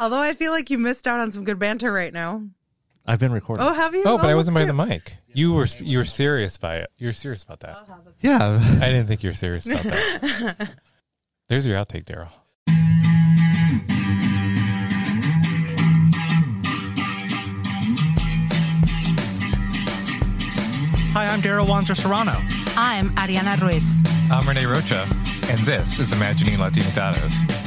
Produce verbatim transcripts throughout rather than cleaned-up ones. Although I feel like you missed out on some good banter right now. I've been recording. Oh, have you? Oh, but oh, I wasn't by the mic. You were you were serious by it. You were serious about that. Yeah. I didn't think you were serious about that. There's your outtake, Daryl. Hi, I'm Daryl Wanzer-Serrano. I'm Ariana Ruiz. I'm Renee Rocha. And this is Imagining Latinidades.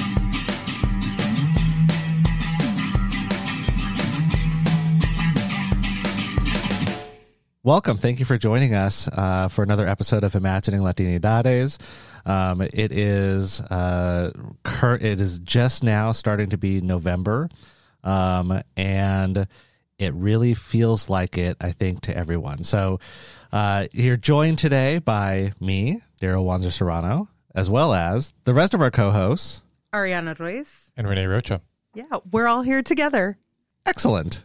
Welcome. Thank you for joining us uh, for another episode of Imagining Latinidades. Um, it is uh, cur- it is just now starting to be November, um, and it really feels like it, I think, to everyone. So uh, you're joined today by me, Daryl Wanzer-Serrano, as well as the rest of our co-hosts, Ariana Ruiz and Renee Rocha. Yeah, we're all here together. Excellent.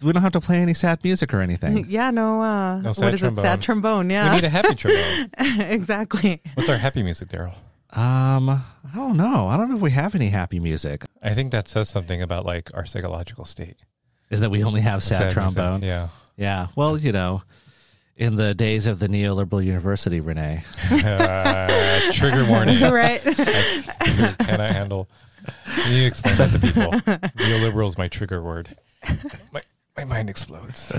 We don't have to play any sad music or anything. Yeah, no. Uh, no sad what is trombone. it? Sad trombone. Yeah, we need a happy trombone. Exactly. What's our happy music, Daryl? Um, I don't know. I don't know if we have any happy music. I think that says something about like our psychological state. Is that we only have sad, sad trombone? Music. Yeah. Yeah. Well, you know, in the days of the neoliberal university, Renee. uh, trigger warning. Right. I cannot handle. Can you explain that to people? Neoliberal is my trigger word. My, My mind explodes.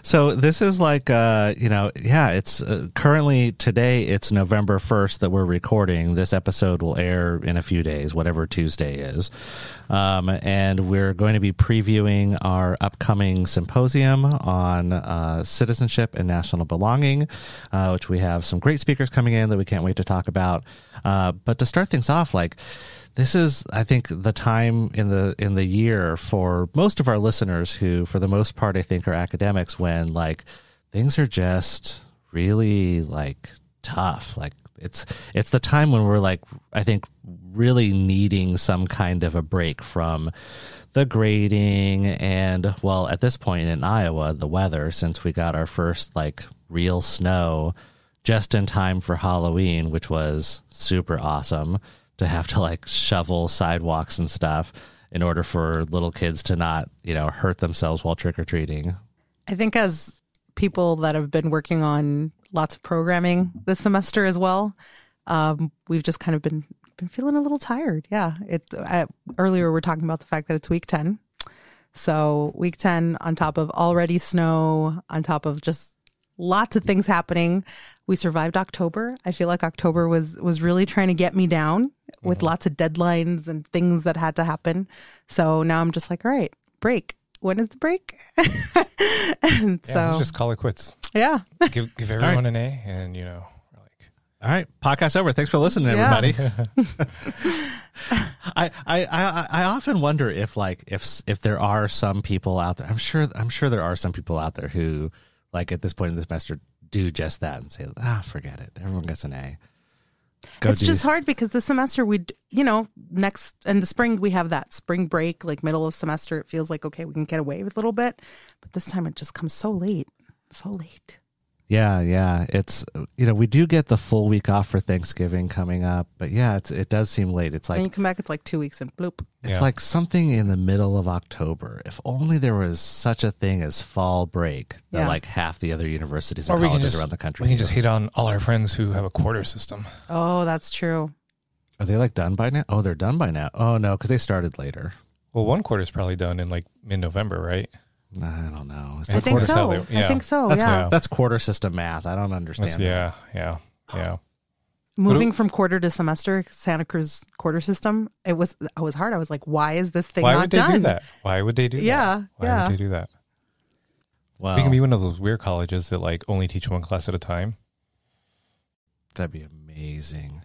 So this is like, uh, you know, yeah, it's uh, currently today, it's November first that we're recording. This episode will air in a few days, whatever Tuesday is. Um, and we're going to be previewing our upcoming symposium on uh, citizenship and national belonging, uh, which we have some great speakers coming in that we can't wait to talk about. Uh, but to start things off, like, this is, I think, the time in the in the year for most of our listeners who, for the most part, I think, are academics when, like, things are just really, like, tough. Like, it's it's the time when we're, like, I think, really needing some kind of a break from the grading and, well, at this point in Iowa, the weather, since we got our first, like, real snow just in time for Halloween, which was super awesome. To have to like shovel sidewalks and stuff in order for little kids to not, you know, hurt themselves while trick-or-treating. I think as people that have been working on lots of programming this semester as well, um, we've just kind of been been feeling a little tired. Yeah. It, I, earlier we were talking about the fact that it's week ten. So week ten on top of already snow, on top of just lots of things happening. We survived October. I feel like October was was really trying to get me down with mm-hmm. lots of deadlines and things that had to happen. So now I'm just like, all right, break. When is the break? And yeah, so let's just call it quits. Yeah. Give, give everyone right. an A and, you know, like, all right, podcast over. Thanks for listening, everybody. Yeah. I, I, I, I often wonder if like if if there are some people out there. I'm sure I'm sure there are some people out there who like at this point in the semester do just that and say, ah, forget it. Everyone gets an A. Go it's do. just hard because this semester we, you know, next in the spring, we have that spring break, like middle of semester. It feels like, okay, we can get away with a little bit, but this time it just comes so late, so late. Yeah. Yeah. It's, you know, we do get the full week off for Thanksgiving coming up, but yeah, it's, it does seem late. It's like, when you come back, it's like two weeks and bloop. It's yeah. like something in the middle of October. If only there was such a thing as fall break that yeah. like half the other universities or and colleges just, around the country. We can just hate on all our friends who have a quarter system. Oh, that's true. Are they like done by now? Oh, they're done by now. Oh no. Cause they started later. Well, one quarter is probably done in like mid-November, right? I don't know. I think, so. they, yeah. I think so. I think so. That's quarter system math. I don't understand. That's, yeah, yeah, yeah. Moving it, from quarter to semester, Santa Cruz quarter system. It was. I was hard. I was like, why is this thing why not done? Why would they do that? Why would they do yeah, that? Why yeah. would they do that? Wow. We can be one of those weird colleges that like only teach one class at a time. That'd be amazing.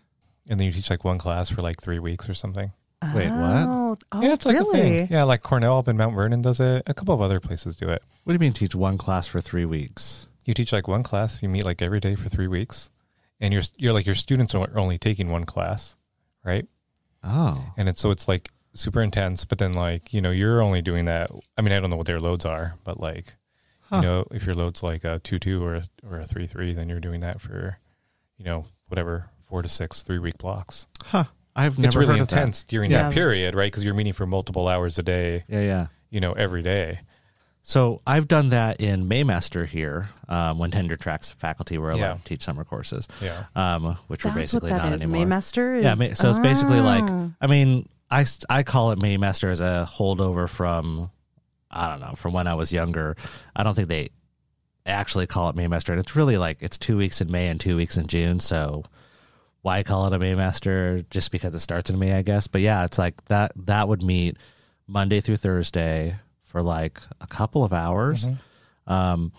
And then you teach like one class for like three weeks or something. Wait, oh, what? Oh, yeah, it's like really? a thing. Yeah, like Cornell up in Mount Vernon does it. A couple of other places do it. What do you mean teach one class for three weeks? You teach like one class. You meet like every day for three weeks. And you're, you're like your students are only taking one class, right? Oh. And it's so it's like super intense. But then like, you know, you're only doing that. I mean, I don't know what their loads are. But like, huh. you know, if your load's like a two two or a, or a three three, then you're doing that for, you know, whatever, four to six, three-week blocks. Huh. I've never. It's really heard intense of that. During yeah. that period, right? Because you're meeting for multiple hours a day. Yeah, yeah. You know, every day. So I've done that in Maymaster here um, when tenure tracks faculty were allowed yeah. to teach summer courses, yeah. um, which That's we're basically what that not is. Anymore. Maymaster is yeah. So ah. it's basically like, I mean, I I call it Maymaster as a holdover from, I don't know, from when I was younger. I don't think they actually call it Maymaster, and it's really like it's two weeks in May and two weeks in June. So why call it a Maymaster? Just because it starts in May, I guess. But yeah, it's like that. That would meet Monday through Thursday for like a couple of hours. Mm-hmm. Um,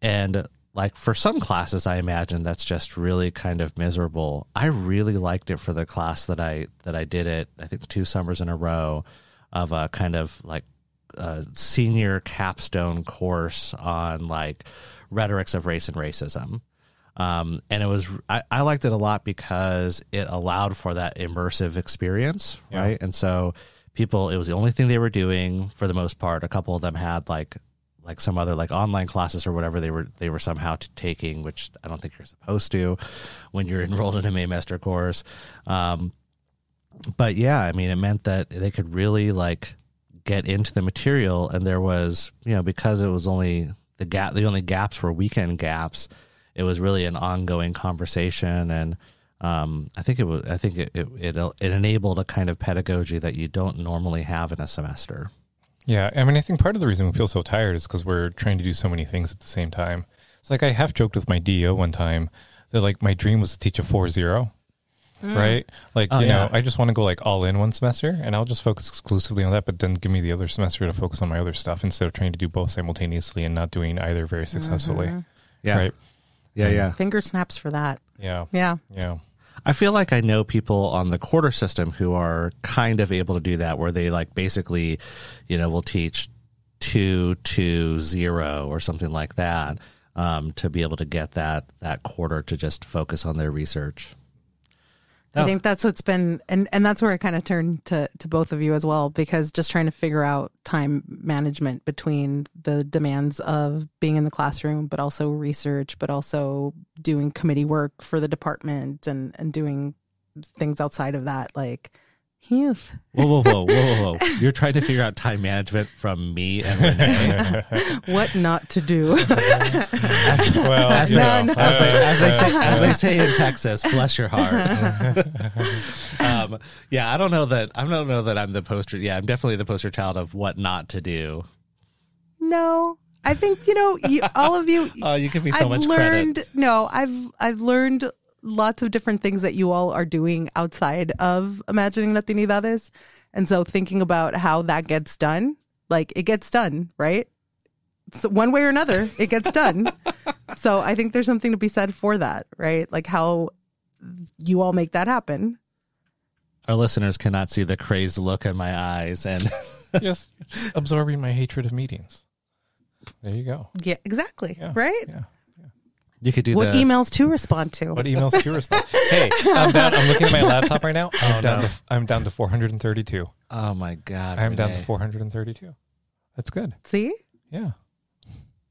and like for some classes, I imagine that's just really kind of miserable. I really liked it for the class that I, that I did it, I think two summers in a row of a kind of like a senior capstone course on like rhetorics of race and racism. Um, and it was, I, I liked it a lot because it allowed for that immersive experience. Yeah. Right. And so people, it was the only thing they were doing for the most part. A couple of them had like like some other like online classes or whatever they were they were somehow t- taking, which I don't think you're supposed to when you're enrolled in a Maymaster course. Um, but yeah, I mean, it meant that they could really like get into the material, and there was, you know, because it was only the gap, the only gaps were weekend gaps. It was really an ongoing conversation, and Um, I think it was. I think it, it it it enabled a kind of pedagogy that you don't normally have in a semester. Yeah, I mean, I think part of the reason we feel so tired is because we're trying to do so many things at the same time. It's like I half joked with my D O one time that like my dream was to teach a four zero, mm. right? Like oh, you yeah. know, I just want to go like all in one semester, and I'll just focus exclusively on that. But then give me the other semester to focus on my other stuff instead of trying to do both simultaneously and not doing either very successfully. Mm-hmm. Yeah. Right. Yeah, yeah. Finger snaps for that. Yeah. Yeah. Yeah. I feel like I know people on the quarter system who are kind of able to do that, where they like basically, you know, will teach two, two, zero or something like that um, to be able to get that that quarter to just focus on their research. That I think that's what's been, and, and that's where I kind of turned to, to both of you as well, because just trying to figure out time management between the demands of being in the classroom, but also research, but also doing committee work for the department and, and doing things outside of that, like, whoa, whoa, whoa, whoa, whoa, whoa. You're trying to figure out time management from me and Renee. What not to do. as, well, as, they, know, as, uh, they, as, they say, as they say in Texas, bless your heart. um, yeah, I don't know that I don't know that I'm the poster. Yeah, I'm definitely the poster child of what not to do. No. I think, you know, you, all of you. Oh, you give me so I've much learned, credit. No, I've I've learned lots of different things that you all are doing outside of Imagining Latinidades. And so thinking about how that gets done, like it gets done, right? So one way or another, it gets done. So I think there's something to be said for that, right? Like how you all make that happen. Our listeners cannot see the crazed look in my eyes. And yes, just absorbing my hatred of meetings. There you go. Yeah, exactly. Yeah, right? Yeah. You could do what the, emails to respond to. What emails to respond to. Hey, I'm, down, I'm looking at my laptop right now. I'm, oh, down, no. to, I'm down to four hundred thirty-two. Oh, my God. I'm Renee. Down to four hundred thirty-two. That's good. See? Yeah.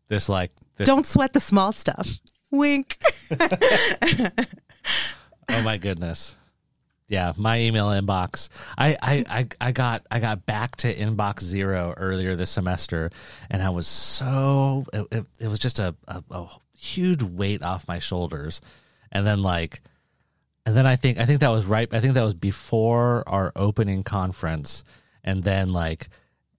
This like... This. Don't sweat the small stuff. Wink. Oh, my goodness. Yeah, my email inbox. I, I, I, I got I got back to inbox zero earlier this semester, and I was so... It, it, it was just a... a, a huge weight off my shoulders. And then like, and then I think, I think that was right. I think that was before our opening conference. And then like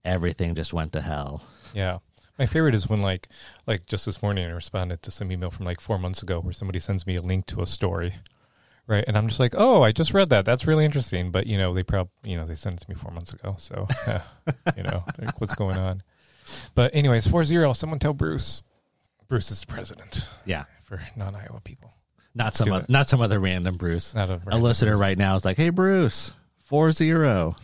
everything just went to hell. Yeah. My favorite is when like, like just this morning I responded to some email from like four months ago where somebody sends me a link to a story. Right. And I'm just like, oh, I just read that. That's really interesting. But you know, they probably, you know, they sent it to me four months ago. So, uh, you know, like, what's going on? But anyways, four zero, someone tell Bruce. Bruce is the president. Yeah. For non-Iowa people. Not Let's some other, not some other random Bruce. Not a, random a listener Bruce. Right now is like, hey, Bruce, four zero.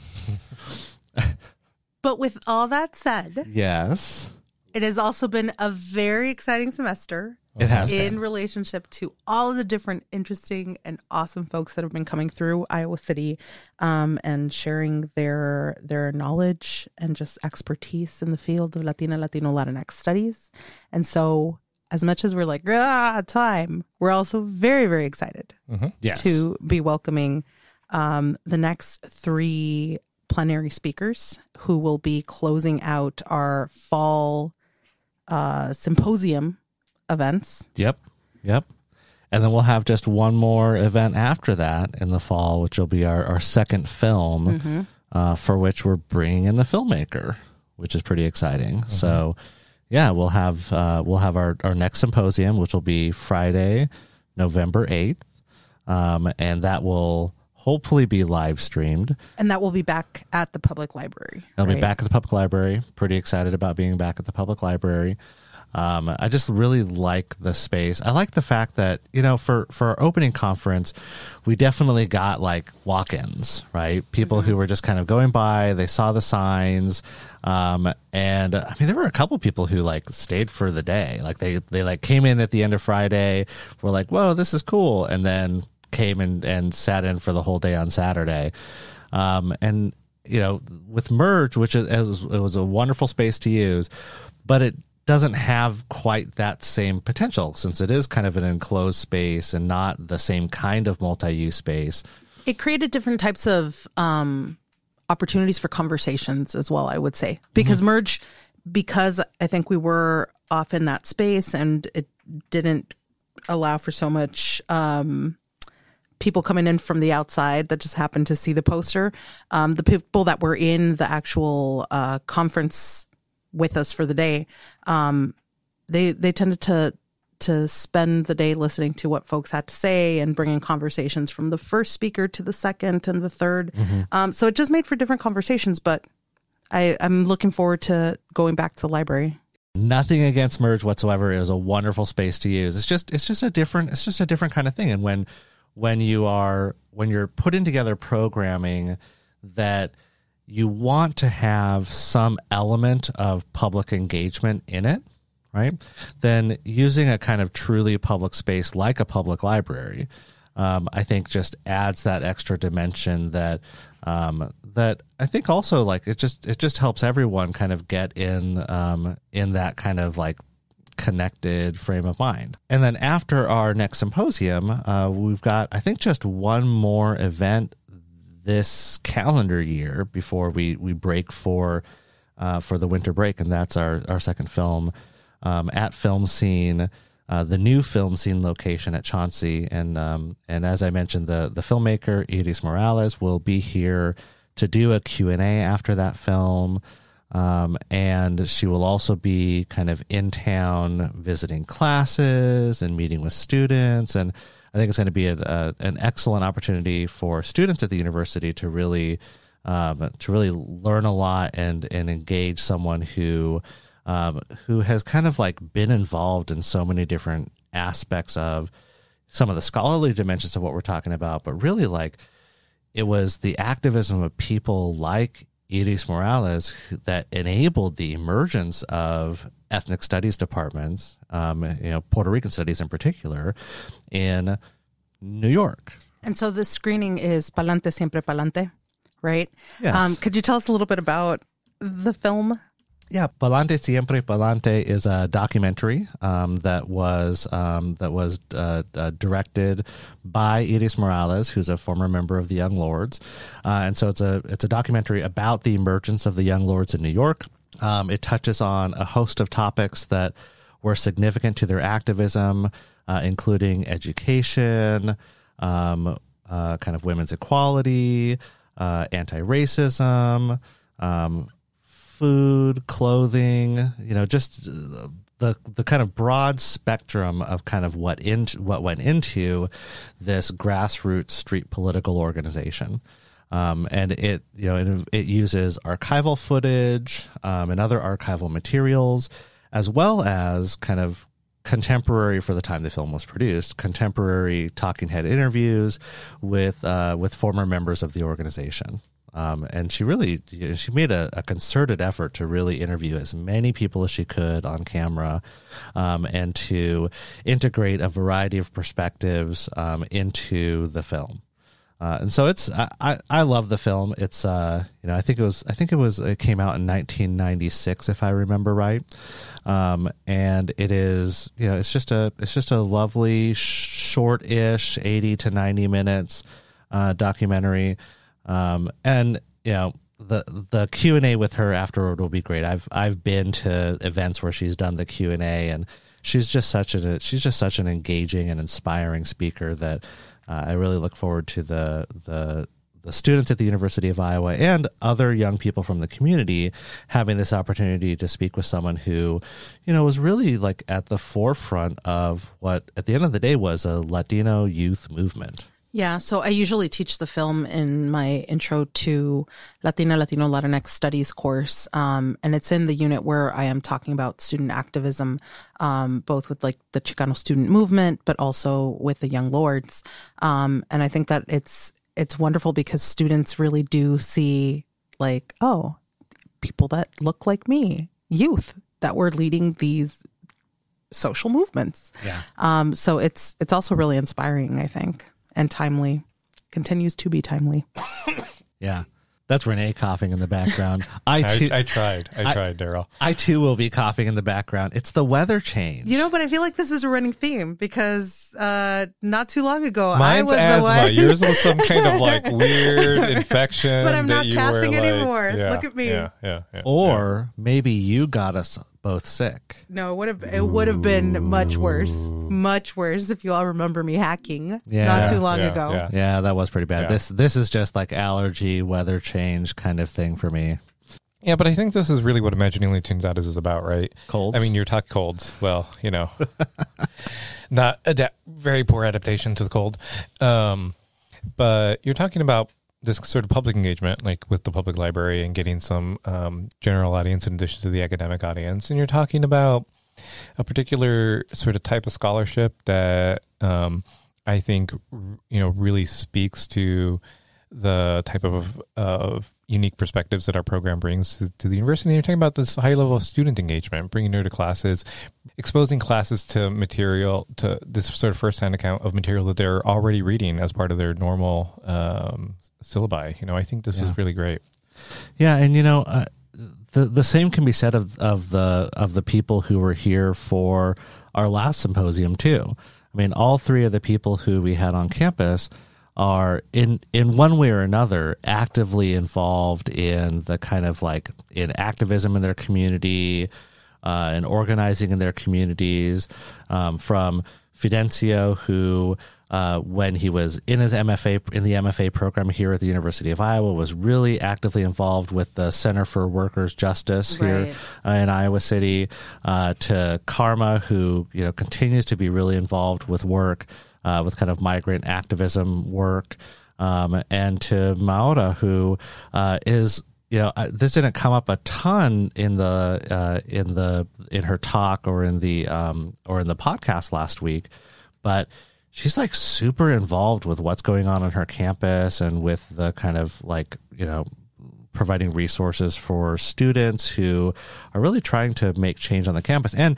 But with all that said. Yes. It has also been a very exciting semester. It has In been. Relationship to all of the different interesting and awesome folks that have been coming through Iowa City um, and sharing their their knowledge and just expertise in the field of Latina, Latino, Latinx studies. And so as much as we're like, ah, time, we're also very, very excited mm-hmm. yes. to be welcoming um, the next three plenary speakers who will be closing out our fall uh, symposium events. Yep. Yep. And then we'll have just one more event after that in the fall, which will be our, our second film, mm-hmm. uh, for which we're bringing in the filmmaker, which is pretty exciting. Mm-hmm. So, yeah, we'll have uh, we'll have our, our next symposium, which will be Friday, November eighth, um, and that will hopefully be live streamed. And that will be back at the public library. It'll right? be back at the public library. Pretty excited about being back at the public library. Um, I just really like the space. I like the fact that, you know, for, for our opening conference, we definitely got like walk-ins, right? People mm-hmm. who were just kind of going by, they saw the signs. Um, and I mean, there were a couple people who like stayed for the day. Like they, they like came in at the end of Friday, were like, whoa, this is cool. And then came in and sat in for the whole day on Saturday. Um, and, you know, with Merge, which is, it was, it was a wonderful space to use, but it doesn't have quite that same potential since it is kind of an enclosed space and not the same kind of multi-use space. It created different types of um, opportunities for conversations as well, I would say, because mm-hmm. Merge, because I think we were off in that space and it didn't allow for so much um, people coming in from the outside that just happened to see the poster. Um, the people that were in the actual uh, conference with us for the day, um, they they tended to to spend the day listening to what folks had to say and bringing conversations from the first speaker to the second and the third. Mm-hmm. Um, so it just made for different conversations, but I, I'm looking forward to going back to the library. Nothing against Merge whatsoever. It was a wonderful space to use. It's just it's just a different it's just a different kind of thing. And when when you are when you're putting together programming that you want to have some element of public engagement in it, right? Then using a kind of truly public space like a public library, um, I think just adds that extra dimension that um, that I think also like it just it just helps everyone kind of get in um, in that kind of like connected frame of mind. And then after our next symposium, uh, we've got I think just one more event this calendar year before we, we break for uh, for the winter break, and that's our, our second film um, at Film Scene, uh, the new Film Scene location at Chauncey. And um, and as I mentioned, the, the filmmaker, Iris Morales, will be here to do a Q and A after that film, um, and she will also be kind of in town visiting classes and meeting with students, and I think it's going to be a, a, an excellent opportunity for students at the university to really um, to really learn a lot and and engage someone who um, who has kind of like been involved in so many different aspects of some of the scholarly dimensions of what we're talking about, but really like it was the activism of people like Iris Morales that enabled the emergence of ethnic studies departments, um, you know, Puerto Rican studies in particular, in New York. And so this screening is Palante Siempre Palante, right? Yes. Um, could you tell us a little bit about the film? Yeah, Palante Siempre Palante is a documentary um, that was um, that was uh, uh, directed by Iris Morales, who's a former member of the Young Lords, uh, and so it's a it's a documentary about the emergence of the Young Lords in New York. Um, it touches on a host of topics that were significant to their activism, uh, including education, um, uh, kind of women's equality, uh, anti-racism. Um, Food, clothing, you know, just the the kind of broad spectrum of kind of what in, what went into this grassroots street political organization, um, and it you know it, it uses archival footage um, and other archival materials, as well as kind of contemporary for the time the film was produced, contemporary talking head interviews with uh, with former members of the organization. Um, and she really, you know, she made a, a concerted effort to really interview as many people as she could on camera, um, and to integrate a variety of perspectives um, into the film. Uh, and so it's, I, I, I love the film. It's, uh, you know, I think it was, I think it was, it came out in nineteen ninety-six, if I remember right. Um, and it is, you know, it's just a, it's just a lovely short-ish eighty to ninety minutes. uh, documentary. Um, and, you know, the the Q and A with her afterward will be great. I've I've been to events where she's done the Q and A, and she's just such an she's just such an engaging and inspiring speaker that uh, I really look forward to the the the students at the University of Iowa and other young people from the community having this opportunity to speak with someone who, you know, was really like at the forefront of what at the end of the day was a Latino youth movement. Yeah, so I usually teach the film in my Intro to Latina, Latino, Latinx Studies course, um, and it's in the unit where I am talking about student activism, um, both with like the Chicano student movement, but also with the Young Lords. Um, and I think that it's it's wonderful because students really do see like, oh, people that look like me, youth that were leading these social movements. Yeah. Um, so it's it's also really inspiring, I think. And timely, continues to be timely. Yeah, that's Renee coughing in the background. I too, I, I tried, I, I tried, Daryl. I too will be coughing in the background. It's the weather change, you know. But I feel like this is a running theme because uh, not too long ago, mine's I was asthma. The one. Yours was some kind of like weird infection. But I'm not coughing anymore. Like, yeah, look at me. Yeah, yeah, yeah, or yeah. Maybe you got us both sick. No, it would have it would have been much worse, much worse if you all remember me hacking yeah, not too long yeah, ago. Yeah. yeah, that was pretty bad. Yeah. This this is just like allergy, weather change kind of thing for me. Yeah, but I think this is really what Imagining Latinidades is about, right? Colds. I mean, you're talking colds. Well, you know, not adapt, very poor adaptation to the cold, um, but you're talking about this sort of public engagement, like with the public library and getting some um, general audience in addition to the academic audience. And you're talking about a particular sort of type of scholarship that um, I think, you know, really speaks to the type of, of unique perspectives that our program brings to, to the university. And you're talking about this high level of student engagement, bringing her to classes, exposing classes to material, to this sort of first-hand account of material that they're already reading as part of their normal um syllabi. You know, I think this yeah. is really great. Yeah, and you know, uh, the the same can be said of of the of the people who were here for our last symposium too. I mean, all three of the people who we had on campus are in in one way or another actively involved in the kind of like in activism in their community, uh, and organizing in their communities. Um, from Fidencio, who Uh, when he was in his M F A, in the M F A program here at the University of Iowa, was really actively involved with the Center for Workers' Justice right. here uh, in Iowa City, uh, to Karma, who, you know, continues to be really involved with work, uh, with kind of migrant activism work, um, and to Maura, who uh, is, you know, uh, this didn't come up a ton in the uh, in the in her talk or in the um, or in the podcast last week, but she's like super involved with what's going on on her campus and with the kind of like, you know, providing resources for students who are really trying to make change on the campus and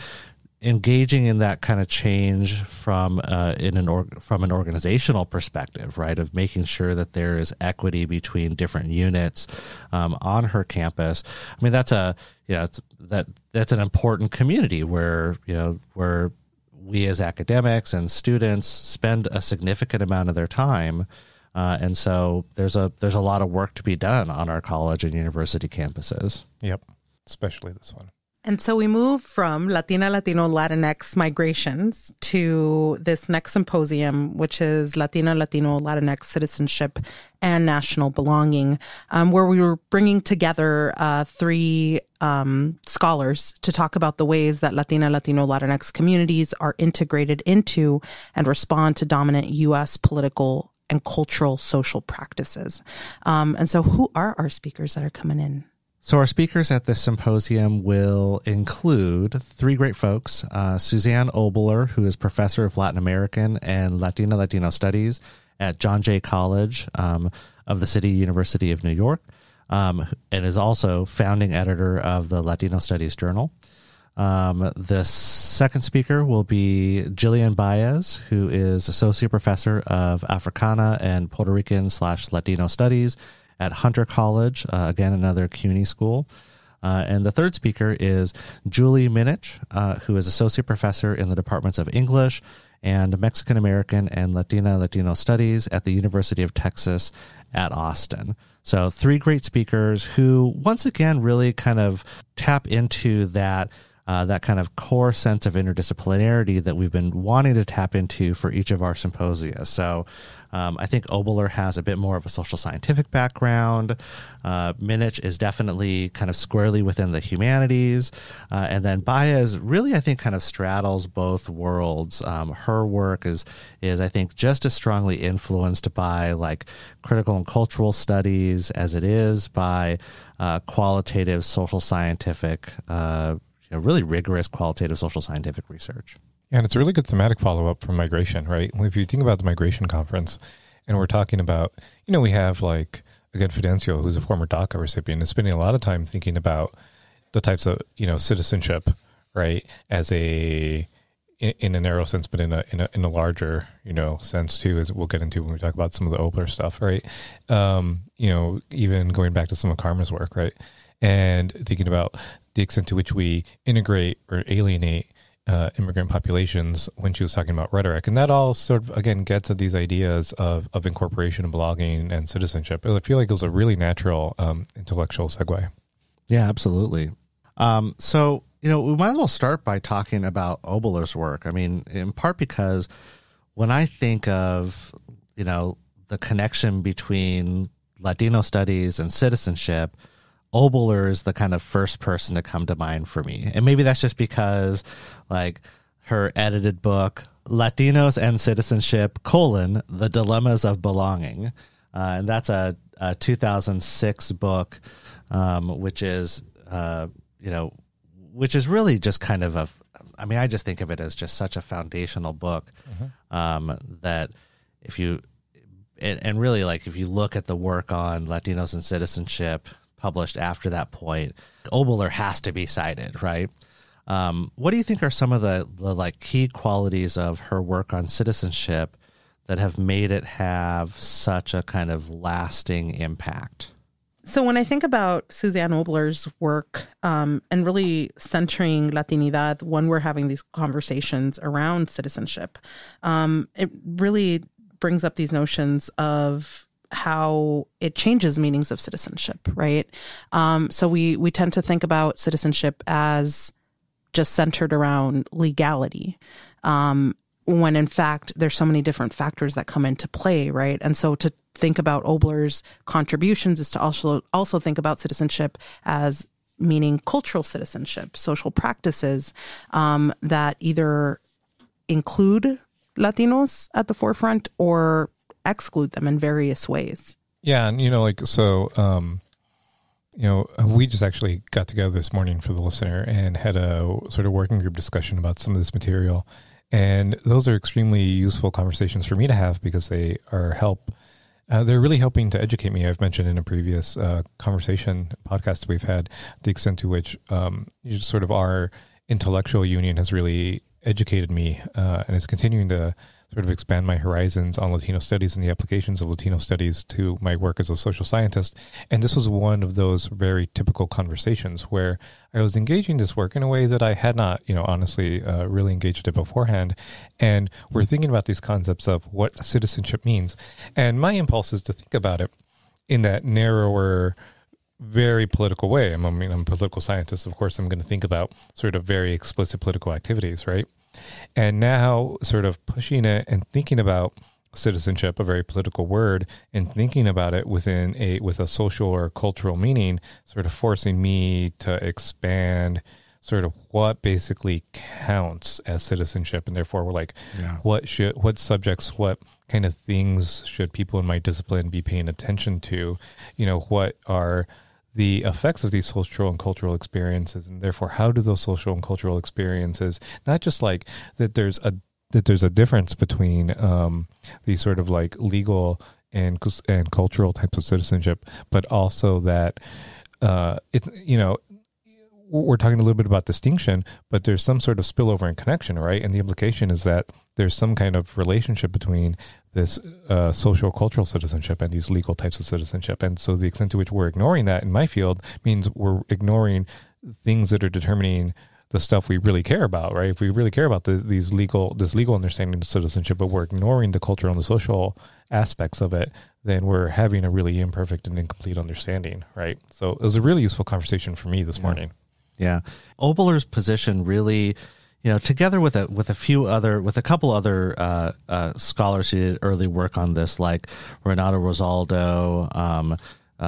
engaging in that kind of change from uh, in an or- from an organizational perspective, right, of making sure that there is equity between different units um, on her campus. I mean, that's a, you know, it's, that that's an important community where, you know, where we as academics and students spend a significant amount of their time. Uh, and so there's a there's a lot of work to be done on our college and university campuses. Yep, especially this one. And so we move from Latina, Latino, Latinx migrations to this next symposium, which is Latina, Latino, Latinx Citizenship and National Belonging, um, where we were bringing together uh, three um, scholars to talk about the ways that Latina, Latino, Latinx communities are integrated into and respond to dominant U S political and cultural social practices. Um, and so who are our speakers that are coming in? So our speakers at this symposium will include three great folks, uh, Suzanne Oboler, who is professor of Latin American and Latina Latino Studies at John Jay College um, of the City University of New York, um, and is also founding editor of the Latino Studies Journal. Um, the second speaker will be Jillian Báez, who is associate professor of Africana and Puerto Rican slash Latino Studies at Hunter College, uh, again, another C U N Y school. Uh, and the third speaker is Julie Minich, uh, who is associate professor in the departments of English and Mexican American and Latina Latino Studies at the University of Texas at Austin. So three great speakers who, once again, really kind of tap into that Uh, that kind of core sense of interdisciplinarity that we've been wanting to tap into for each of our symposia. So um, I think Oboler has a bit more of a social scientific background. Uh, Minich is definitely kind of squarely within the humanities. Uh, and then Báez really, I think, kind of straddles both worlds. Um, her work is, is, I think, just as strongly influenced by like critical and cultural studies as it is by uh, qualitative social scientific uh A really rigorous qualitative social scientific research. And it's a really good thematic follow-up from migration, right? If you think about the migration conference and we're talking about, you know, we have like, again, Fidencio, who's a former DACA recipient, is spending a lot of time thinking about the types of, you know, citizenship, right? As a, in, in a narrow sense, but in a, in a, in a larger, you know, sense too, as we'll get into when we talk about some of the Oboler stuff, right? Um, you know, even going back to some of Karma's work, right? And thinking about the extent to which we integrate or alienate uh, immigrant populations when she was talking about rhetoric. And that all sort of, again, gets at these ideas of, of incorporation, belonging, and citizenship. I feel like it was a really natural um, intellectual segue. Yeah, absolutely. Um, so, you know, we might as well start by talking about Oboler's work. I mean, in part because when I think of, you know, the connection between Latino studies and citizenship, Oboler is the kind of first person to come to mind for me. And maybe that's just because like her edited book, Latinos and Citizenship, colon, The Dilemmas of Belonging. Uh, and that's a, a two thousand six book, um, which is, uh, you know, which is really just kind of a, I mean, I just think of it as just such a foundational book mm-hmm. um, that if you, and, and really like if you look at the work on Latinos and Citizenship, published after that point, Oboler has to be cited, right? Um, what do you think are some of the, the like key qualities of her work on citizenship that have made it have such a kind of lasting impact? So when I think about Suzanne Oboler's work um, and really centering Latinidad when we're having these conversations around citizenship, um, it really brings up these notions of how it changes meanings of citizenship, right? Um, so we we tend to think about citizenship as just centered around legality, um, when in fact there's so many different factors that come into play, right? And so to think about Oboler's contributions is to also also think about citizenship as meaning cultural citizenship, social practices um, that either include Latinos at the forefront or exclude them in various ways. Yeah. And, you know, like, so, um, you know, we just actually got together this morning for the listener and had a sort of working group discussion about some of this material. And those are extremely useful conversations for me to have because they are help. Uh, they're really helping to educate me. I've mentioned in a previous uh, conversation podcast we've had the extent to which um, you sort of our intellectual union has really educated me uh, and is continuing to sort of expand my horizons on Latino studies and the applications of Latino studies to my work as a social scientist. And this was one of those very typical conversations where I was engaging this work in a way that I had not, you know, honestly uh, really engaged it beforehand. And we're thinking about these concepts of what citizenship means. And my impulse is to think about it in that narrower, very political way. I mean, I'm a political scientist. Of course, I'm going to think about sort of very explicit political activities, right? And now sort of pushing it and thinking about citizenship, a very political word, and thinking about it within a with a social or cultural meaning, sort of forcing me to expand sort of what basically counts as citizenship. And therefore we're like, yeah. what should, what subjects, what kind of things should people in my discipline be paying attention to? You know, what are the effects of these social and cultural experiences, and therefore how do those social and cultural experiences, not just like that there's a that there's a difference between um, these sort of like legal and and cultural types of citizenship, but also that uh, it's, you know, we're talking a little bit about distinction, but there's some sort of spillover and connection, right? And the implication is that there's some kind of relationship between this uh, social cultural citizenship and these legal types of citizenship. And so the extent to which we're ignoring that in my field means we're ignoring things that are determining the stuff we really care about, right? If we really care about the, these legal, this legal understanding of citizenship, but we're ignoring the cultural and the social aspects of it, then we're having a really imperfect and incomplete understanding, right? So it was a really useful conversation for me this yeah. morning. Yeah. Oboler's position really, you know, together with a, with a few other, with a couple other uh, uh, scholars who did early work on this, like Renato Rosaldo, um,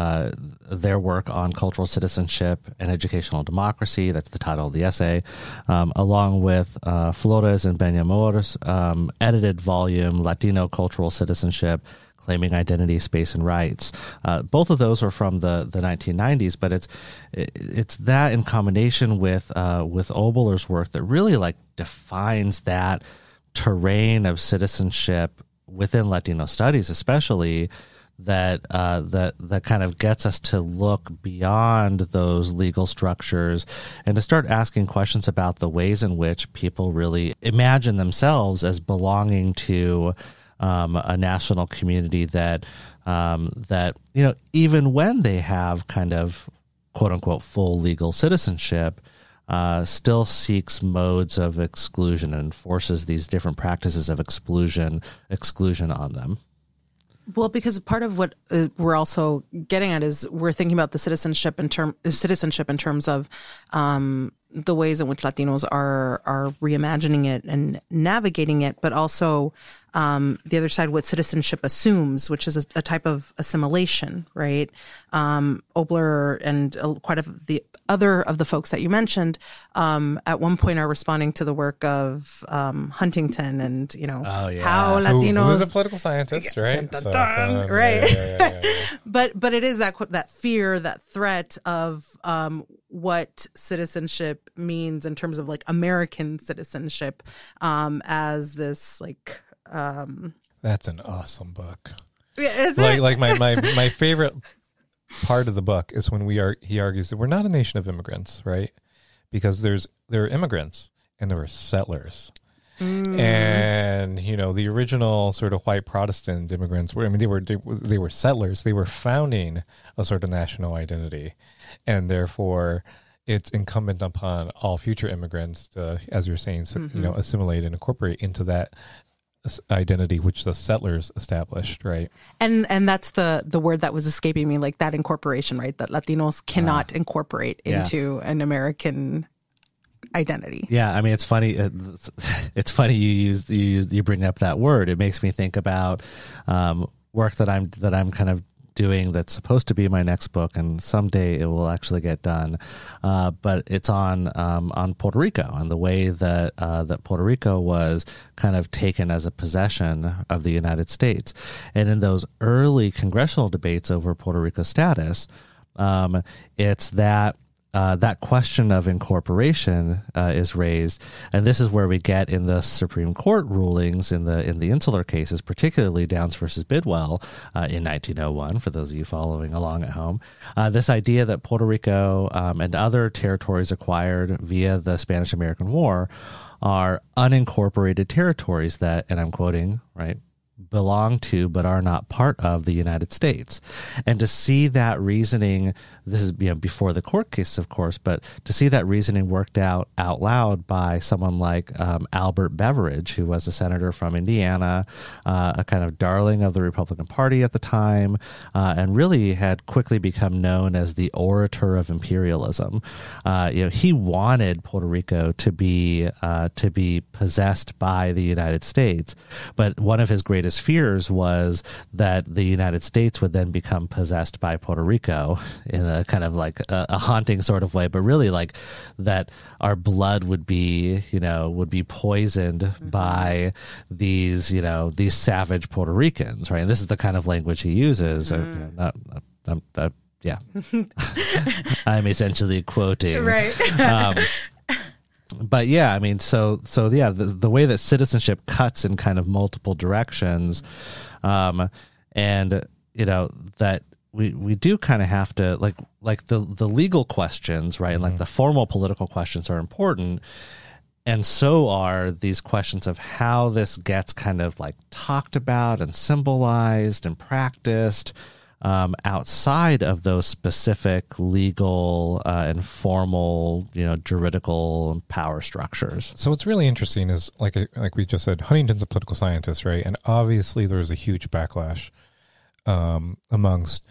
Uh, their work on cultural citizenship and educational democracy, that's the title of the essay, um, along with uh, Flores and Benamor's um, edited volume, Latino Cultural Citizenship, Claiming Identity, Space, and Rights. Uh, both of those are from the, the nineteen nineties, but it's it, it's that in combination with, uh, with Oboler's work that really like defines that terrain of citizenship within Latino studies, especially that uh, that that kind of gets us to look beyond those legal structures and to start asking questions about the ways in which people really imagine themselves as belonging to um, a national community that um, that you know, even when they have kind of quote unquote full legal citizenship, uh, still seeks modes of exclusion and enforces these different practices of exclusion exclusion on them. Well, because part of what we're also getting at is we're thinking about the citizenship in term citizenship in terms of um, the ways in which Latinos are are reimagining it and navigating it, but also um, the other side, what citizenship assumes, which is a, a type of assimilation, right? Um, Oboler and quite of the other of the folks that you mentioned um, at one point are responding to the work of um, Huntington and, you know, oh, yeah. how Latinos... Who, who's a political scientist, right? Dun, dun, dun, so, right. Yeah, yeah, yeah, yeah. but but it is that, that fear, that threat of um, what citizenship means in terms of like American citizenship um, as this like... Um, That's an awesome book. Yeah, is like, it? like my, my, my favorite... part of the book is when we are, he argues that we're not a nation of immigrants, right? Because there's, there are immigrants and there were settlers. Mm. And, you know, the original sort of white Protestant immigrants were, I mean, they were, they, they were settlers. They were founding a sort of national identity. And therefore it's incumbent upon all future immigrants to, as you're saying, mm-hmm. you know, assimilate and incorporate into that identity which the settlers established, right? And and that's the the word that was escaping me, like that incorporation, right? That Latinos cannot uh, incorporate yeah. into an American identity. Yeah, I mean, it's funny. It's, it's funny you use you use, you bring up that word. It makes me think about um, work that I'm that I'm kind of doing that's supposed to be my next book, and someday it will actually get done. Uh, but it's on um, on Puerto Rico and the way that uh, that Puerto Rico was kind of taken as a possession of the United States. And in those early congressional debates over Puerto Rico status, um, it's that uh, that question of incorporation uh, is raised, and this is where we get in the Supreme Court rulings in the in the insular cases, particularly Downs versus Bidwell uh, in nineteen oh one. For those of you following along at home, uh, this idea that Puerto Rico um, and other territories acquired via the Spanish-American War are unincorporated territories that, and I'm quoting, right, belong to but are not part of the United States. And to see that reasoning, this is, you know, before the court case, of course, but to see that reasoning worked out out loud by someone like um, Albert Beveridge, who was a senator from Indiana, uh, a kind of darling of the Republican Party at the time, uh, and really had quickly become known as the orator of imperialism. Uh, you know, he wanted Puerto Rico to be uh, to be possessed by the United States, but one of his greatest fears was that the United States would then become possessed by Puerto Rico in a kind of like a, a haunting sort of way, but really like that our blood would be, you know, would be poisoned mm-hmm. by these, you know, these savage Puerto Ricans, right? And this is the kind of language he uses. Mm-hmm. I, you know, not, I'm, I, yeah. I'm essentially quoting. Right. um, But yeah, I mean, so so yeah, the, the way that citizenship cuts in kind of multiple directions, um, and you know that we we do kind of have to like like the the legal questions, right? Mm-hmm. And like the formal political questions are important, and so are these questions of how this gets kind of like talked about and symbolized and practiced. um, outside of those specific legal uh, and formal, you know, juridical power structures. So what's really interesting is, like like we just said, Huntington's a political scientist, right? And obviously there was a huge backlash um, amongst,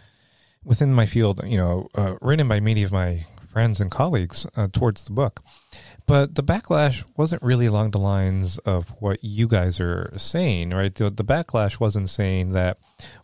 within my field, you know, uh, written by many of my friends and colleagues uh, towards the book. But the backlash wasn't really along the lines of what you guys are saying, right? The, the backlash wasn't saying that,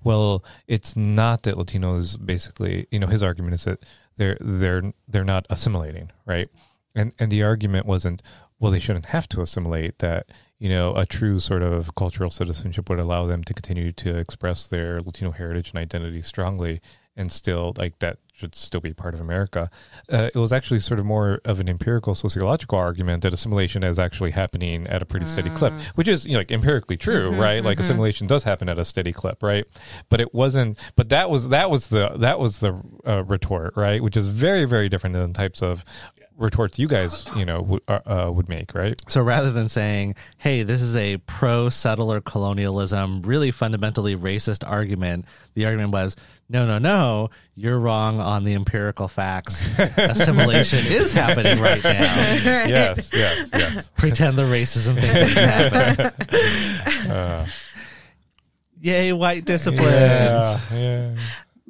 well, it's not that Latinos basically, you know, his argument is that they're they're they're not assimilating, right? And and the argument wasn't, well, they shouldn't have to assimilate, that, you know, a true sort of cultural citizenship would allow them to continue to express their Latino heritage and identity strongly, and still, like, that should still be part of America. Uh, it was actually sort of more of an empirical sociological argument that assimilation is actually happening at a pretty steady clip, which is, you know, like, empirically true, mm-hmm, right? Mm-hmm. Like, assimilation does happen at a steady clip, right? But it wasn't. But that was that was the that was the uh, retort, right? Which is very, very different than types of retorts you guys, you know, w- uh, would make, right? So rather than saying, hey, this is a pro-settler colonialism, really fundamentally racist argument, the argument was, no, no, no, you're wrong on the empirical facts. Assimilation is happening right now. Right. Yes, yes, yes. Pretend the racism thing didn't happen. Uh, Yay, white disciplines. Yeah, yeah.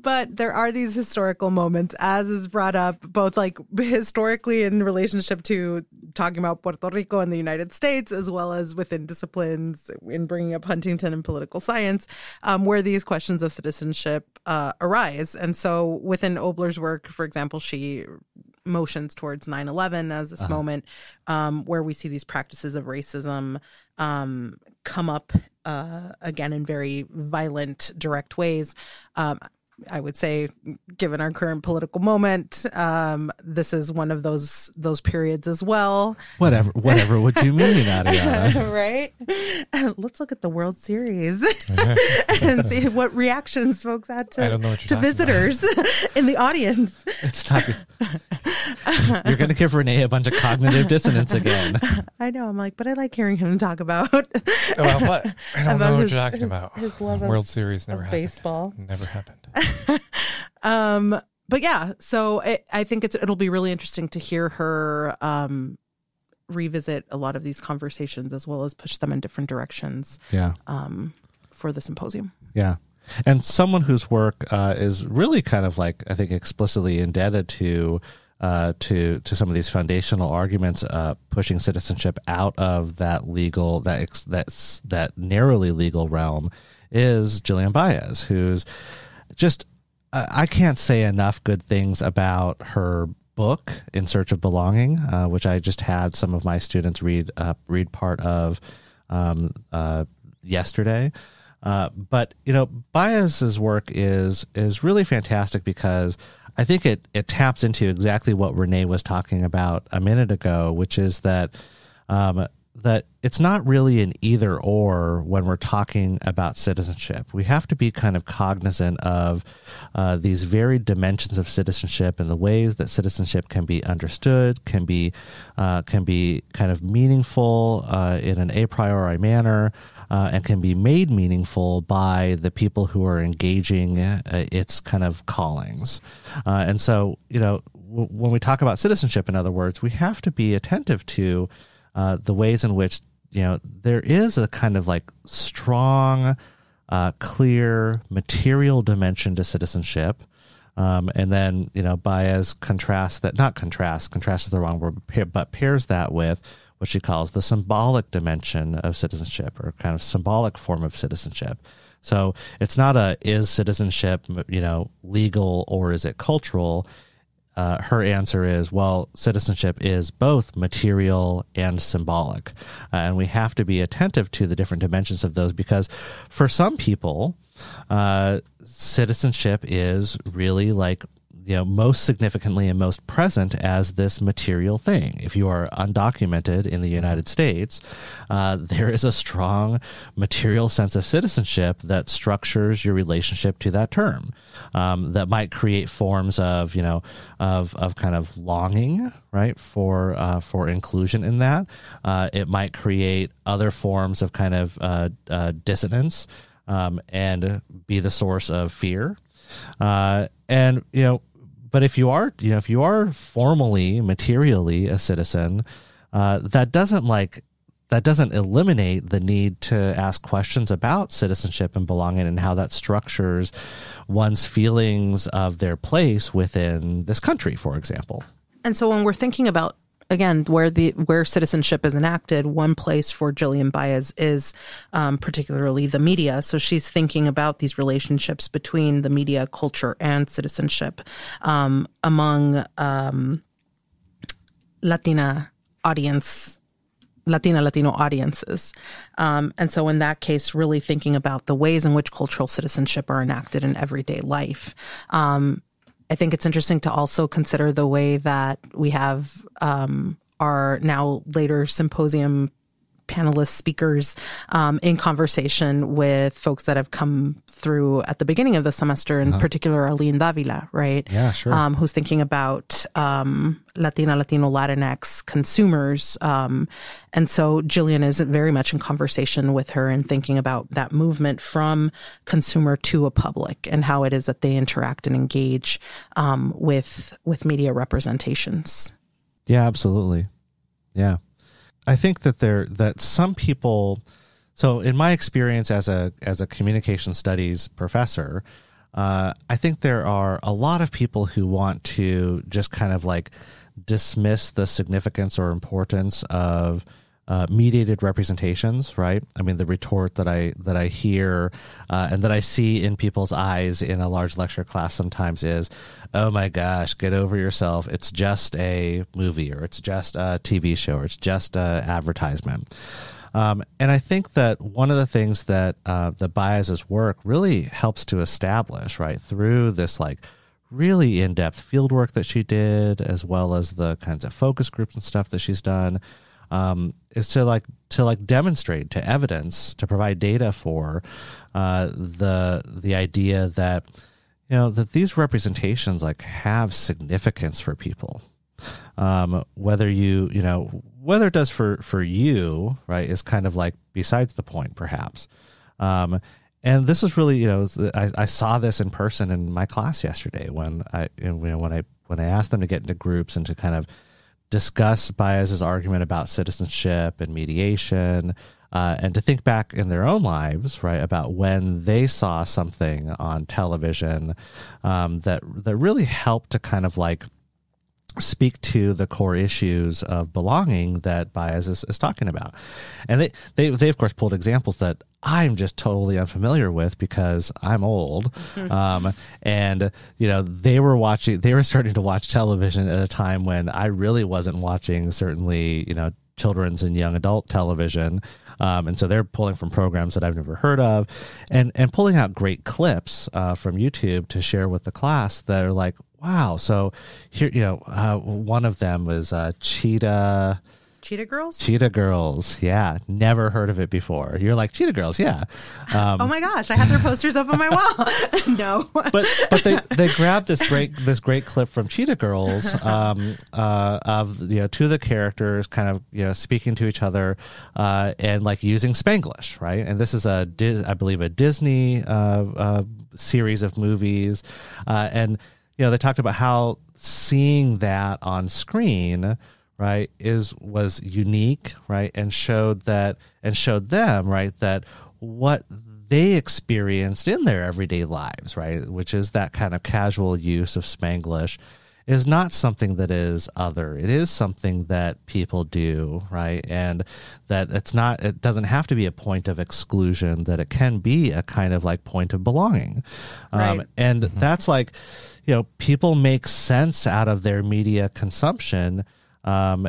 But there are these historical moments, as is brought up, both like historically in relationship to talking about Puerto Rico and the United States, as well as within disciplines in bringing up Huntington and political science, um, where these questions of citizenship uh, arise. And so within Oboler's work, for example, she motions towards nine eleven as this uh-huh. moment um, where we see these practices of racism um, come up uh, again in very violent, direct ways. Um I would say, given our current political moment, um, this is one of those those periods as well. Whatever, whatever would you mean, Ariana? Right? Let's look at the World Series and see what reactions folks had to, to visitors in the audience. It's tough. You're going to give Renee a bunch of cognitive dissonance again. I know. I'm like, but I like hearing him talk about. Well, what? I don't know what his, you're talking his, about. His love World of, Series never happened. Baseball never happened. um, but yeah, so it, I think it's it'll be really interesting to hear her um, revisit a lot of these conversations, as well as push them in different directions. Yeah. Um, for the symposium. Yeah, and someone whose work uh, is really kind of like, I think, explicitly indebted to uh, to to some of these foundational arguments, uh, pushing citizenship out of that legal that ex, that that narrowly legal realm, is Jillian Báez, who's Just, uh, I can't say enough good things about her book, In Search of Belonging, uh, which I just had some of my students read uh, read part of um, uh, yesterday. Uh, but, you know, Báez's work is is really fantastic, because I think it, it taps into exactly what Renee was talking about a minute ago, which is that um, that it's not really an either or when we're talking about citizenship. We have to be kind of cognizant of uh, these varied dimensions of citizenship and the ways that citizenship can be understood, can be uh, can be kind of meaningful uh, in an a priori manner, uh, and can be made meaningful by the people who are engaging uh, its kind of callings. Uh, and so, you know, w- when we talk about citizenship, in other words, we have to be attentive to Uh, the ways in which, you know, there is a kind of like strong, uh, clear material dimension to citizenship. Um, and then, you know, Báez contrasts that, not contrast, contrast is the wrong word, but pairs that with what she calls the symbolic dimension of citizenship, or kind of symbolic form of citizenship. So it's not a, is citizenship, you know, legal or is it cultural? Uh, her answer is, well, citizenship is both material and symbolic. Uh, and we have to be attentive to the different dimensions of those, because for some people, uh, citizenship is really like, you know, most significantly and most present as this material thing. If you are undocumented in the United States, uh, there is a strong material sense of citizenship that structures your relationship to that term, um, that might create forms of, you know, of of kind of longing, right, for uh, for inclusion in that. Uh, it might create other forms of kind of uh, uh, dissonance um, and be the source of fear. Uh, and, you know, but if you are, you know, if you are formally, materially a citizen, uh, that doesn't like, that doesn't eliminate the need to ask questions about citizenship and belonging and how that structures one's feelings of their place within this country, for example. And so when we're thinking about, again, where the where citizenship is enacted, one place for Jillian Báez is um, particularly the media. So she's thinking about these relationships between the media, culture, and citizenship um, among um, Latina audience, Latina, Latino audiences. Um, and so in that case, really thinking about the ways in which cultural citizenship are enacted in everyday life. Um, I think it's interesting to also consider the way that we have um, our now later symposium panelists, speakers um, in conversation with folks that have come through at the beginning of the semester, in uh-huh. particular Arlene Dávila, right? Yeah, sure. Um, who's thinking about um, Latina, Latino, Latinx consumers. Um, and so Jillian is very much in conversation with her and thinking about that movement from consumer to a public and how it is that they interact and engage um, with, with media representations. Yeah, absolutely. Yeah. I think that there that some people, so in my experience as a as a communication studies professor, uh, I think there are a lot of people who want to just kind of like dismiss the significance or importance of uh, mediated representations, right? I mean, the retort that I that I hear uh, and that I see in people's eyes in a large lecture class sometimes is, "Oh my gosh, get over yourself. It's just a movie, or it's just a T V show, or it's just an advertisement." Um, and I think that one of the things that uh, the Báez's work really helps to establish, right, through this like really in-depth field work that she did, as well as the kinds of focus groups and stuff that she's done, um, is to like to like demonstrate, to evidence, to provide data for uh, the the idea that, you know, that these representations like have significance for people, um, whether you, you know, whether it does for, for you, right, is kind of like besides the point, perhaps. Um, and this is really, you know, I, I saw this in person in my class yesterday when I, you know, when I, when I asked them to get into groups and to kind of discuss Báez's argument about citizenship and mediation, Uh, and to think back in their own lives, right, about when they saw something on television um, that that really helped to kind of like speak to the core issues of belonging that Báez is, is talking about. And they, they, they, of course, pulled examples that I'm just totally unfamiliar with because I'm old. um, and, you know, they were watching, they were starting to watch television at a time when I really wasn't watching, certainly, you know, children's and young adult television. Um, and so they're pulling from programs that I've never heard of and, and pulling out great clips uh, from YouTube to share with the class that are like, wow. So here, you know, uh, one of them was uh, Cheetah. Cheetah Girls? Cheetah Girls. Yeah. Never heard of it before. You're like, Cheetah Girls. Yeah. Um, oh my gosh. I had their posters up on my wall. No. But but they, they grabbed this great this great clip from Cheetah Girls um, uh, of, you know, two of the characters kind of, you know, speaking to each other uh, and like using Spanglish. Right. And this is a, Dis- I believe, a Disney uh, uh, series of movies. Uh, and, you know, they talked about how seeing that on screen, right, is was unique, right, and showed that and showed them, right, that what they experienced in their everyday lives, right, which is that kind of casual use of Spanglish, is not something that is other. It is something that people do, right, and that it's not, it doesn't have to be a point of exclusion, that it can be a kind of like point of belonging. Right. Um, and mm-hmm. that's like, you know, people make sense out of their media consumption. Um,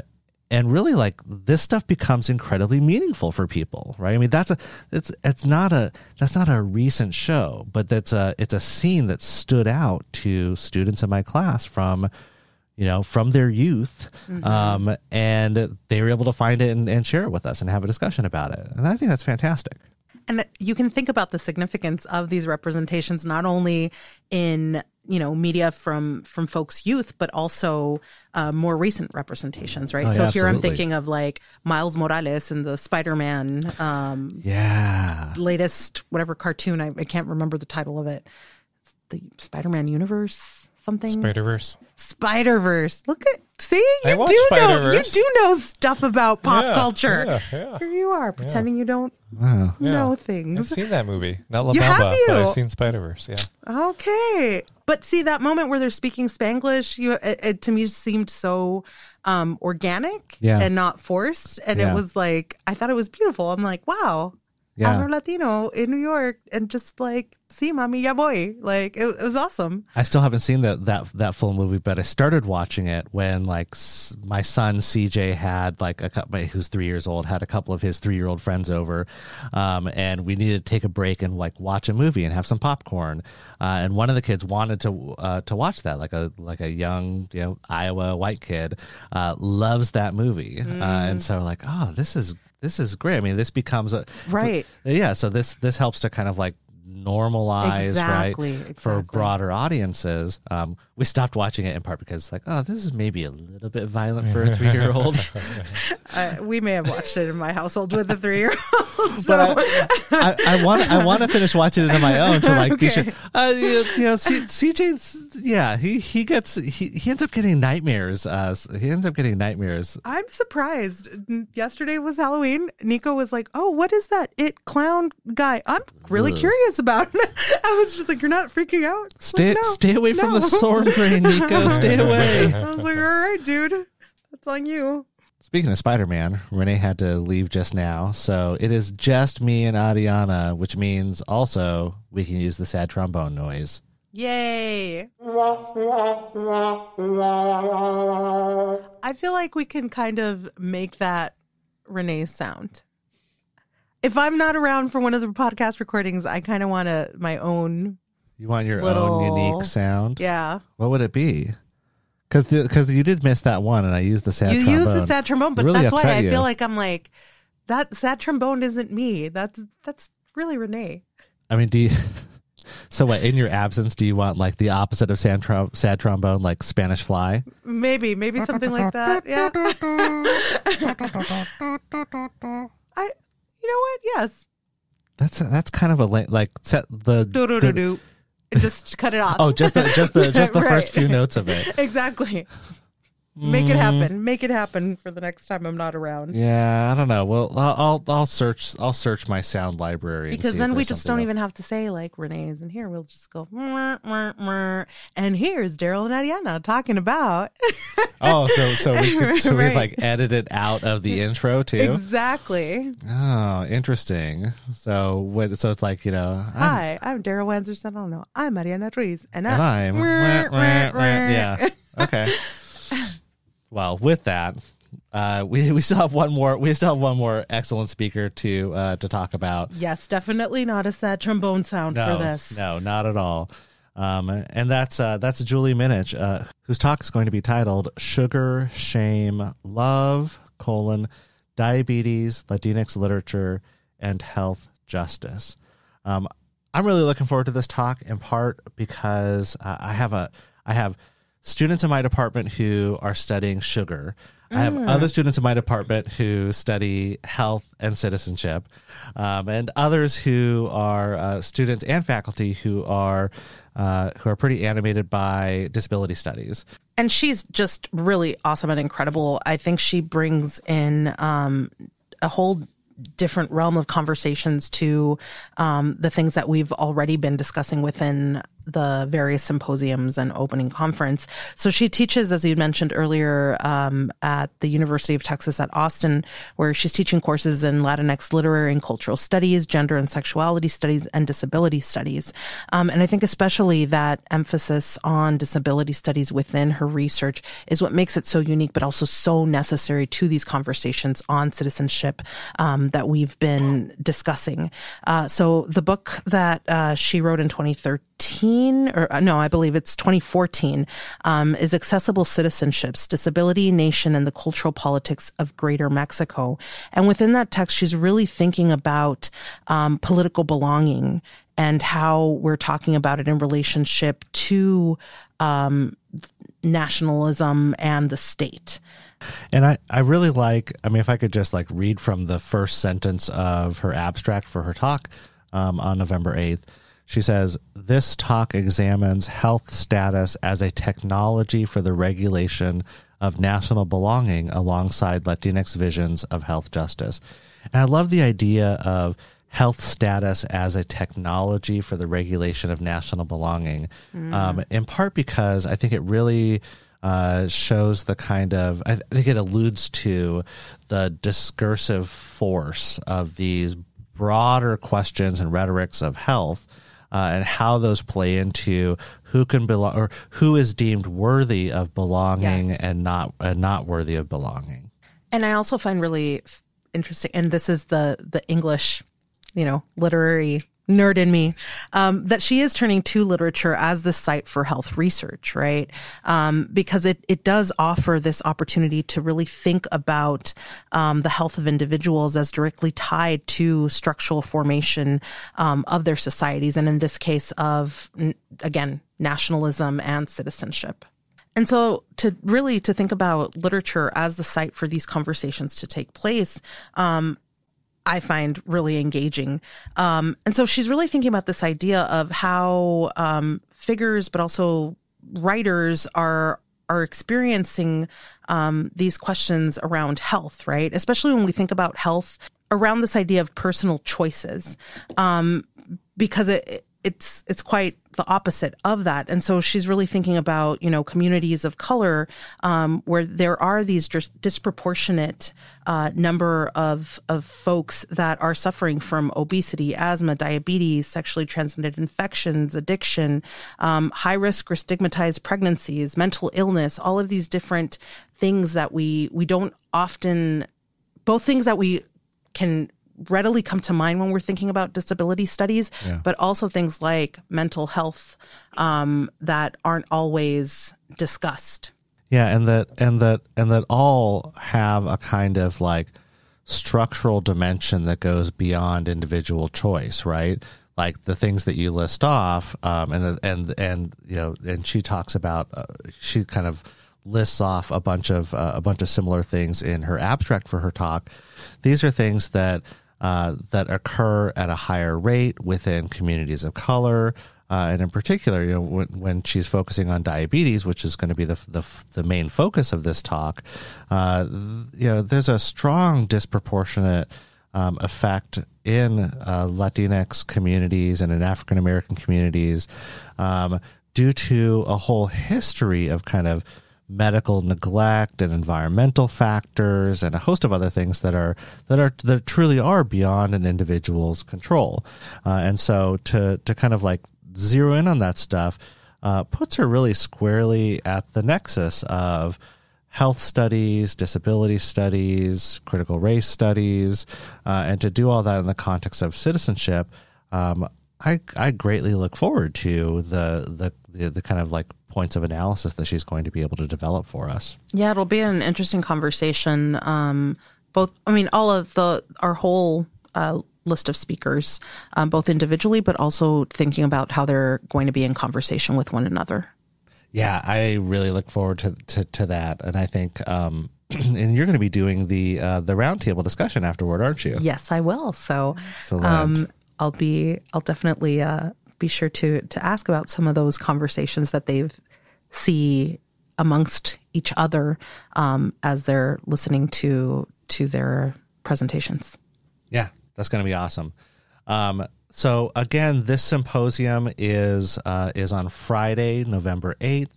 and really, like, this stuff becomes incredibly meaningful for people, right? I mean, that's a, it's, it's not a, that's not a recent show, but that's a, it's a scene that stood out to students in my class from, you know, from their youth. Mm-hmm. Um, and they were able to find it and, and share it with us and have a discussion about it. And I think that's fantastic. And you can think about the significance of these representations, not only in, you know, media from from folks' youth, but also uh, more recent representations, right? Oh, yeah, so here absolutely. I'm thinking of like Miles Morales and the Spider-Man um, yeah. latest, whatever cartoon, I, I can't remember the title of it. the Spider-Man universe, something. Spider-Verse. Spider-Verse. Look at, see, you do know, you do know stuff about pop yeah, culture. Yeah, yeah. Here you are pretending yeah. you don't wow. know yeah. things. I've seen that movie. Not La Bamba, but I've seen Spider-Verse. Yeah. Okay. But see, that moment where they're speaking Spanglish, you it, it to me seemed so um, organic yeah. and not forced. And yeah. it was like, I thought it was beautiful. I'm like, wow. Yeah. Afro-Latino in New York, and just like, see, mommy, ya boy. Like, it, it was awesome. I still haven't seen that, that that full movie, but I started watching it when, like, s my son, C J, had, like, a my, who's three years old, had a couple of his three-year-old friends over, um, and we needed to take a break and, like, watch a movie and have some popcorn. Uh, and one of the kids wanted to uh, to watch that, like a, like a young, you know, Iowa white kid uh, loves that movie. Mm. Uh, and so we're like, oh, this is This is great. I mean, this becomes a right. Yeah. So this this helps to kind of like normalize exactly, right exactly. for broader audiences. Um, we stopped watching it in part because like, oh, this is maybe a little bit violent for a three year old. uh, we may have watched it in my household with a three year old. So. But I, I, I want I want to finish watching it on my own to like okay. be sure. Uh, you, you know, C, CJ's yeah he he gets he he ends up getting nightmares. Uh, he ends up getting nightmares. I'm surprised. Yesterday was Halloween. Nico was like, oh, what is that it clown guy? I'm really Ugh. curious about him. I was just like, you're not freaking out? Stay like, no, stay away no. from the storm drain, Nico. Stay away. I was like, all right, dude. That's on you. Speaking of Spider-Man, Renee had to leave just now, so it is just me and Ariana, which means also we can use the sad trombone noise. Yay. I feel like we can kind of make that Renee's sound. If I'm not around for one of the podcast recordings, I kind of want a, my own. You want your little, own unique sound? Yeah. What would it be? Because because you did miss that one, and I used the sad you trombone. You used the sad trombone, but really that's why you. I feel like I'm like, that sad trombone isn't me. That's that's really Renee. I mean, do you, so what, in your absence, do you want like the opposite of sad, trom sad trombone, like Spanish fly? Maybe, maybe something like that. Yeah. I... You know what? Yes. That's a, that's kind of a like set the do do do do, just cut it off. Oh, just the just the just the right. first few notes of it. Exactly. Make mm. it happen. Make it happen for the next time I'm not around. Yeah, I don't know. Well, I'll I'll search I'll search my sound library because and see then if we just don't else. even have to say like Renee isn't here. We'll just go mwah, mwah, mwah. And here's Daryl and Ariana talking about. Oh, so so we could, so right. we like edit it out of the intro too. Exactly. Oh, interesting. So what? So it's like you know. I'm, Hi, I'm Daryl Wanzer-Serrano. I don't know. I'm Ariana Ruiz, and, and I'm. I'm mwah, mwah, mwah, mwah. Yeah. Okay. Well, with that, uh, we we still have one more. We still have one more excellent speaker to uh, to talk about. Yes, definitely not a sad trombone sound no, for this. No, not at all. Um, and that's uh, that's Julie Minich, uh, whose talk is going to be titled "Sugar, Shame, Love: colon, Diabetes, Latinx Literature, and Health Justice." Um, I'm really looking forward to this talk in part because uh, I have a I have. students in my department who are studying sugar. Mm. I have other students in my department who study health and citizenship, um, and others who are uh, students and faculty who are uh, who are pretty animated by disability studies. And she's just really awesome and incredible. I think she brings in um, a whole different realm of conversations to um, the things that we've already been discussing within the various symposiums and opening conference. So she teaches, as you mentioned earlier, um, at the University of Texas at Austin, where she's teaching courses in Latinx literary and cultural studies, gender and sexuality studies, and disability studies. Um, and I think especially that emphasis on disability studies within her research is what makes it so unique, but also so necessary to these conversations on citizenship um, that we've been discussing. Uh, so the book that uh, she wrote in twenty thirteen, or no, I believe it's twenty fourteen, um, is Accessible Citizenships, Disability, Nation, and the Cultural Politics of Greater Mexico. And within that text, she's really thinking about um, political belonging and how we're talking about it in relationship to um, nationalism and the state. And I, I really like, I mean, if I could just like read from the first sentence of her abstract for her talk um, on November eighth, She says, this talk examines health status as a technology for the regulation of national belonging alongside Latinx visions of health justice. And I love the idea of health status as a technology for the regulation of national belonging, mm. um, in part because I think it really uh, shows the kind of, I think it alludes to the discursive force of these broader questions and rhetorics of health, Uh, and how those play into who can belong or who is deemed worthy of belonging yes. and not and not worthy of belonging. And I also find really f- interesting, and this is the the English, you know, literary nerd in me, um, that she is turning to literature as the site for health research, right? Um, because it it does offer this opportunity to really think about um, the health of individuals as directly tied to structural formation um, of their societies, and in this case of, again, nationalism and citizenship. And so to really to think about literature as the site for these conversations to take place, um, I find really engaging. Um, and so she's really thinking about this idea of how um, figures, but also writers are are experiencing um, these questions around health, right? Especially when we think about health around this idea of personal choices, um, because it, it's it's quite the opposite of that. And so she's really thinking about, you know, communities of color um, where there are these dis- disproportionate uh, number of, of folks that are suffering from obesity, asthma, diabetes, sexually transmitted infections, addiction, um, high risk or stigmatized pregnancies, mental illness, all of these different things that we, we don't often, both things that we can readily come to mind when we're thinking about disability studies, yeah. but also things like mental health um, that aren't always discussed. Yeah, and that and that and that all have a kind of like structural dimension that goes beyond individual choice, right? Like the things that you list off, um, and and and you know, and she talks about uh, she kind of lists off a bunch of uh, a bunch of similar things in her abstract for her talk. These are things that. Uh, that occur at a higher rate within communities of color, uh, and in particular, you know, when, when she's focusing on diabetes, which is going to be the the, the main focus of this talk, uh, you know, there's a strong disproportionate um, effect in uh, Latinx communities and in African American communities um, due to a whole history of kind of medical neglect and environmental factors and a host of other things that are that are that truly are beyond an individual's control, uh, and so to to kind of like zero in on that stuff uh, puts her really squarely at the nexus of health studies, disability studies, critical race studies, uh, and to do all that in the context of citizenship. Um, I I greatly look forward to the the the, the kind of like. points of analysis that she's going to be able to develop for us. Yeah, it'll be an interesting conversation. Um, both, I mean, all of the our whole uh, list of speakers, um, both individually, but also thinking about how they're going to be in conversation with one another. Yeah, I really look forward to to, to that, and I think, um, and you're going to be doing the uh, the roundtable discussion afterward, aren't you? Yes, I will. So, um, I'll be, I'll definitely. Uh, be sure to to ask about some of those conversations that they see amongst each other um, as they're listening to to their presentations. Yeah, that's going to be awesome. Um, so again, this symposium is uh, is on Friday, November eighth.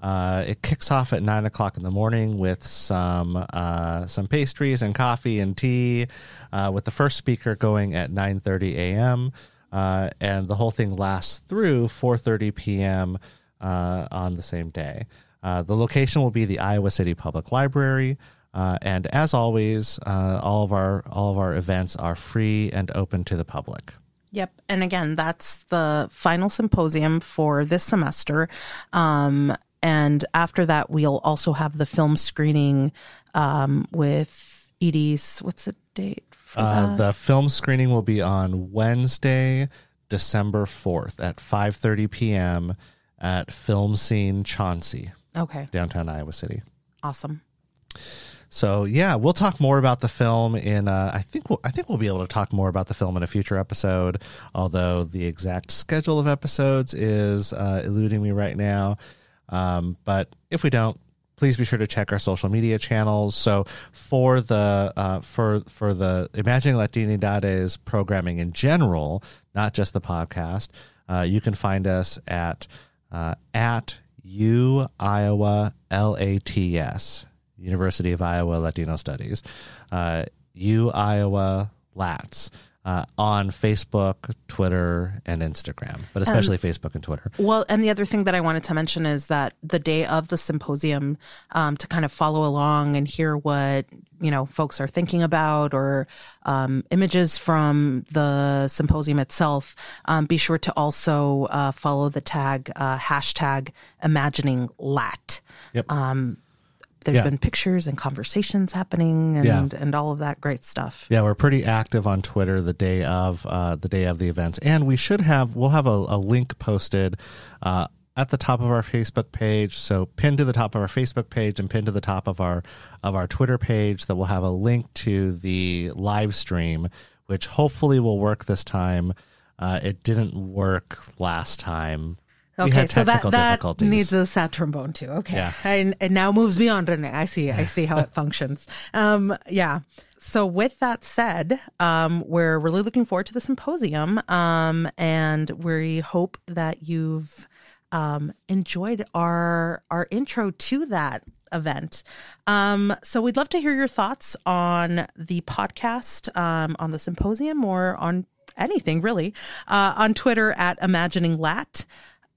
Uh, it kicks off at nine o'clock in the morning with some uh, some pastries and coffee and tea, uh, with the first speaker going at nine thirty a.m., Uh, and the whole thing lasts through four thirty p.m. Uh, on the same day. Uh, the location will be the Iowa City Public Library. Uh, and as always, uh, all of our all of our events are free and open to the public. Yep. And again, that's the final symposium for this semester. Um, and after that, we'll also have the film screening um, with Edie's, what's the date? Uh, the film screening will be on Wednesday, December fourth at five thirty p.m. at Film Scene Chauncey. Okay. Downtown Iowa City. Awesome. So yeah, we'll talk more about the film in. Uh, I think we'll, I think we'll be able to talk more about the film in a future episode. Although the exact schedule of episodes is uh, eluding me right now. Um, but if we don't, please be sure to check our social media channels. So for the uh, for for the Imagining Latinidades programming in general, not just the podcast, uh, you can find us at uh, at U Iowa L A T S. University of Iowa Latino Studies, uh, U Iowa Lats, uh, on Facebook, Twitter, and Instagram, but especially um, Facebook and Twitter. Well, and the other thing that I wanted to mention is that the day of the symposium, um, to kind of follow along and hear what, you know, folks are thinking about, or um, images from the symposium itself, um, be sure to also uh, follow the tag, uh, hashtag Imagining Lat. Yep. Um, There's yeah. been pictures and conversations happening, and, yeah. and all of that great stuff. Yeah, we're pretty active on Twitter the day of uh, the day of the events, and we should have we'll have a, a link posted uh, at the top of our Facebook page. So pin to the top of our Facebook page and pin to the top of our of our Twitter page that will have a link to the live stream, which hopefully will work this time. Uh, it didn't work last time. Okay, so that, that needs a sad trombone too. Okay, yeah. And it now moves beyond Renee. I see. I see how it functions. Um, yeah. So with that said, um, we're really looking forward to the symposium, um, and we hope that you've um, enjoyed our our intro to that event. Um, so we'd love to hear your thoughts on the podcast, um, on the symposium, or on anything really. Uh, on Twitter at Imagining Lat.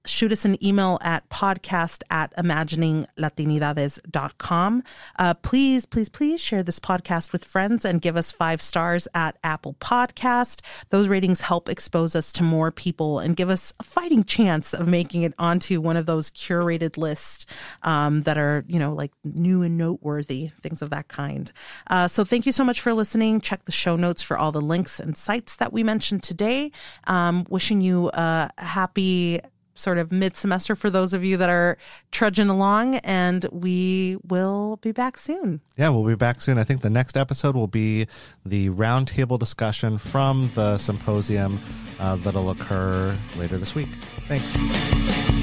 Shoot us an email at podcast at imagining latinidades dot com. Uh, please, please, please share this podcast with friends and give us five stars at Apple Podcast. Those ratings help expose us to more people and give us a fighting chance of making it onto one of those curated lists um, that are, you know, like new and noteworthy, things of that kind. Uh, so thank you so much for listening. Check the show notes for all the links and sites that we mentioned today. Um, wishing you a happy sort of mid-semester for those of you that are trudging along, and we will be back soon. Yeah, we'll be back soon. I think the next episode will be the roundtable discussion from the symposium uh, that'll occur later this week. Thanks.